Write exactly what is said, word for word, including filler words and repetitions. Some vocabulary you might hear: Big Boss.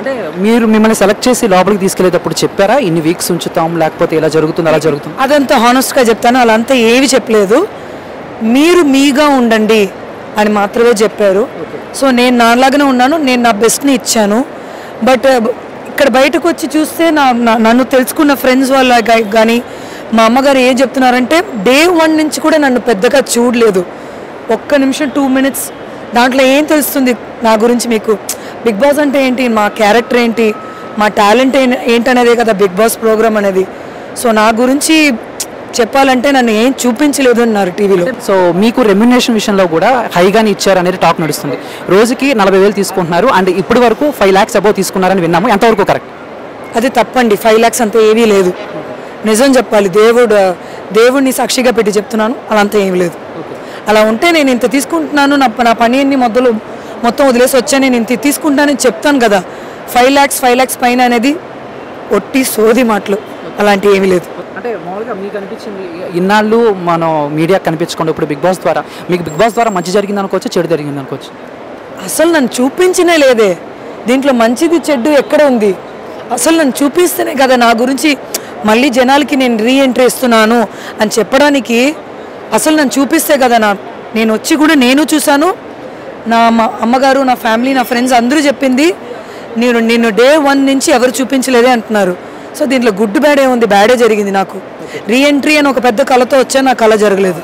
అంటే మీరు మిమ్మల్ని సెలెక్ట్ చేసి లోపలికి తీసుకెళ్లేటప్పుడు చెప్పారా ఇన్ని వీక్స్ ఉంచుతాం లేకపోతే ఇలా జరుగుతుంది అలా జరుగుతుంది అదంతా హానెస్ట్ గా చెప్తాను అలాంతా ఏవి చెప్పలేదు మీరు మీగా ఉండండి అని మాత్రమే చెప్పారు సో నేను నాలాగానే ఉన్నాను నేను నా బెస్ట్ ని ఇచ్చాను బట్ ఇక్కడ బయటకు వచ్చి చూస్తే నన్ను తెలుసుకున్న ఫ్రెండ్స్ వాళ్ళ గాని మా అమ్మగారు ఏం చెప్తున్నారంటే డే వన్ నుంచి కూడా నన్ను పెద్దగా చూడలేదు ఒక్క నిమిషం టూ మినిట్స్ దాంట్లో ఏం తెలుస్తుంది నా గురించి మీకు బిగ్ బాస్ అంటే ఏంటి మా క్యారెక్టర్ ఏంటి మా టాలెంట్ ఏంటనేదే కదా బిగ్ బాస్ ప్రోగ్రామ్ అనేది సో నా గురించి చెప్పాలంటే నన్ను ఏం చూపించలేదు అన్నారు టీవీలో సో మీకు రెమ్యునరేషన్ విషయంలో కూడా హైగానే ఇచ్చారు అనేది టాక్ నడుస్తుంది రోజుకి నలభై వేలు తీసుకుంటున్నారు అండ్ ఇప్పటి వరకు ఫైవ్ ల్యాక్స్ అబౌవ్ తీసుకున్నారని విన్నాము ఎంతవరకు కరెక్ట్ అది తప్పండి ఫైవ్ ల్యాక్స్ అంతా ఏమీ లేదు నిజం చెప్పాలి దేవుడు దేవుడిని సాక్షిగా పెట్టి చెప్తున్నాను అలా అంతా ఏమీ లేదు అలా ఉంటే నేను ఇంత తీసుకుంటున్నాను నా నా పని అన్ని మొదలు మొత్తం వదిలేసి వచ్చా నేను ఇంత తీసుకుంటానని చెప్తాను కదా ఫైవ్ ల్యాక్స్ ఫైవ్ ల్యాక్స్ పైన అనేది ఒట్టి సోది మాటలు అలాంటివి ఏమీ లేదు అంటే మామూలుగా మీకు అనిపించింది ఇన్నాళ్ళు మనం మీడియా కనిపించకుండా ఇప్పుడు బిగ్ బాస్ ద్వారా మీకు బిగ్ బాస్ ద్వారా మంచి జరిగింది అనుకోవచ్చు చెడు జరిగింది అనుకోవచ్చు అసలు నన్ను చూపించనే లేదే దీంట్లో మంచిది చెడు ఎక్కడ ఉంది అసలు నన్ను చూపిస్తేనే కదా నా గురించి మళ్ళీ జనాలకి నేను రీ ఎంట్రీ ఇస్తున్నాను అని చెప్పడానికి అసలు నన్ను చూపిస్తే కదా నా నేను వచ్చి కూడా నేను చూశాను నా అమ్మగారు నా ఫ్యామిలీ నా ఫ్రెండ్స్ అందరూ చెప్పింది నేను నిన్ను డే వన్ నుంచి ఎవరు చూపించలేదే అంటున్నారు సో దీంట్లో గుడ్ బ్యాడే ఉంది బ్యాడే జరిగింది నాకు రీ ఎంట్రీ అని ఒక పెద్ద కళతో వచ్చా నా కళ జరగలేదు.